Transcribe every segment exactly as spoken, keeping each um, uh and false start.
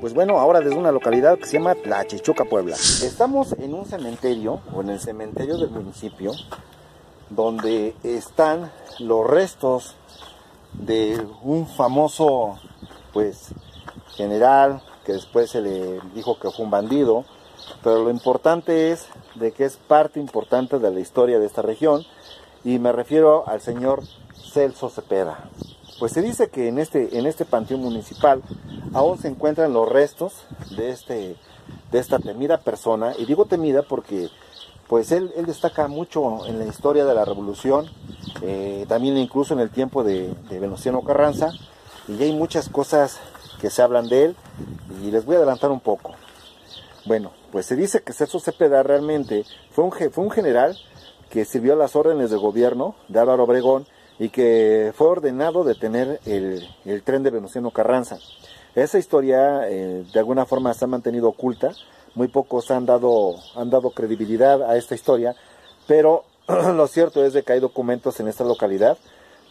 Pues bueno, ahora desde una localidad que se llama Tlachichuca, Puebla. Estamos en un cementerio, o en el cementerio del municipio, donde están los restos de un famoso, pues, general, que después se le dijo que fue un bandido, pero lo importante es de que es parte importante de la historia de esta región, y me refiero al señor Celso Zepeda. Pues se dice que en este, en este panteón municipal aún se encuentran los restos de, este, de esta temida persona, y digo temida porque pues él, él destaca mucho en la historia de la revolución, eh, también incluso en el tiempo de, de Venustiano Carranza, y hay muchas cosas que se hablan de él, y les voy a adelantar un poco. Bueno, pues se dice que Celso Zepeda realmente fue un, fue un general que sirvió a las órdenes de gobierno de Álvaro Obregón y que fue ordenado detener el, el tren de Venustiano Carranza. Esa historia eh, de alguna forma se ha mantenido oculta, muy pocos han dado, han dado credibilidad a esta historia, pero lo cierto es de que hay documentos en esta localidad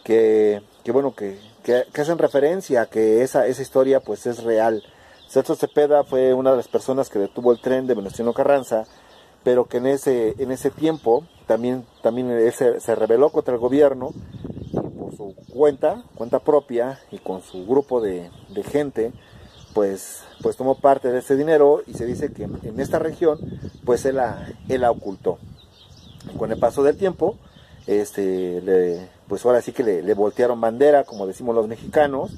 que, que bueno, que, que, que hacen referencia a que esa, esa historia pues es real. Celso Zepeda fue una de las personas que detuvo el tren de Venustiano Carranza, pero que en ese, en ese tiempo también, también él se, se rebeló contra el gobierno, y por su cuenta, cuenta propia y con su grupo de, de gente, pues, pues tomó parte de ese dinero, y se dice que en esta región pues él la, él la ocultó. Con el paso del tiempo, este, le, pues ahora sí que le, le voltearon bandera, como decimos los mexicanos,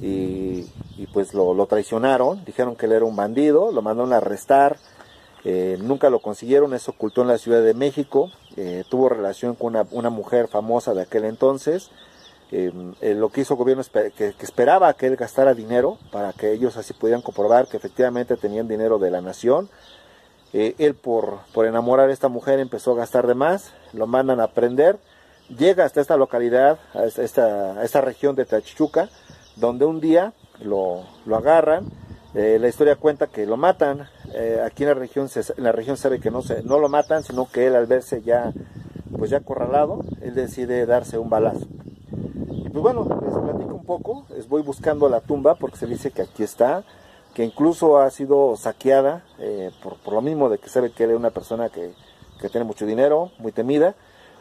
y... y pues lo, lo traicionaron, dijeron que él era un bandido, lo mandaron a arrestar, eh, nunca lo consiguieron, eso ocultó en la Ciudad de México, eh, tuvo relación con una, una mujer famosa de aquel entonces, eh, eh, lo que hizo el gobierno, esper que, que esperaba que él gastara dinero, para que ellos así pudieran comprobar que efectivamente tenían dinero de la nación, eh, él por, por enamorar a esta mujer empezó a gastar de más, lo mandan a prender, llega hasta esta localidad, a esta, a esta región de Tlachichuca, donde un día lo, lo agarran, eh, la historia cuenta que lo matan, eh, aquí en la región se, en la región sabe que no, se, no lo matan, sino que él al verse ya pues ya acorralado, él decide darse un balazo. Y pues bueno, les platico un poco, les voy buscando la tumba porque se dice que aquí está, que incluso ha sido saqueada, eh, por, por lo mismo de que sabe que él es una persona que, que tiene mucho dinero, muy temida.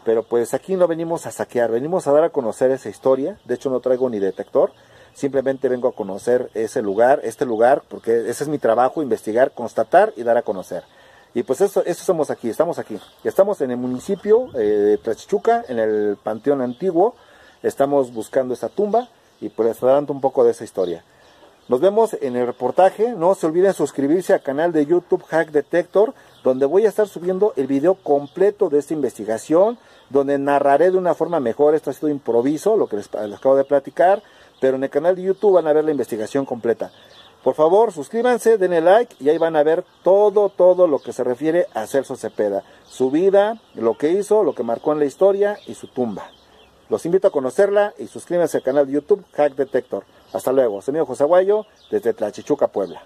Pero pues aquí no venimos a saquear, venimos a dar a conocer esa historia, de hecho no traigo ni detector, simplemente vengo a conocer ese lugar, este lugar, porque ese es mi trabajo, investigar, constatar y dar a conocer. Y pues eso, eso somos aquí, estamos aquí, estamos en el municipio eh, de Tlachichuca, en el Panteón Antiguo, estamos buscando esa tumba y pues hablando un poco de esa historia. Nos vemos en el reportaje, no se olviden suscribirse al canal de YouTube Hack Detector, donde voy a estar subiendo el video completo de esta investigación, donde narraré de una forma mejor, esto ha sido improviso, lo que les, les acabo de platicar, pero en el canal de YouTube van a ver la investigación completa. Por favor, suscríbanse, denle like y ahí van a ver todo, todo lo que se refiere a Celso Zepeda, su vida, lo que hizo, lo que marcó en la historia y su tumba. Los invito a conocerla y suscríbanse al canal de YouTube Hack Detector. Hasta luego, soy mi amigo José Aguayo desde Tlachichuca, Puebla.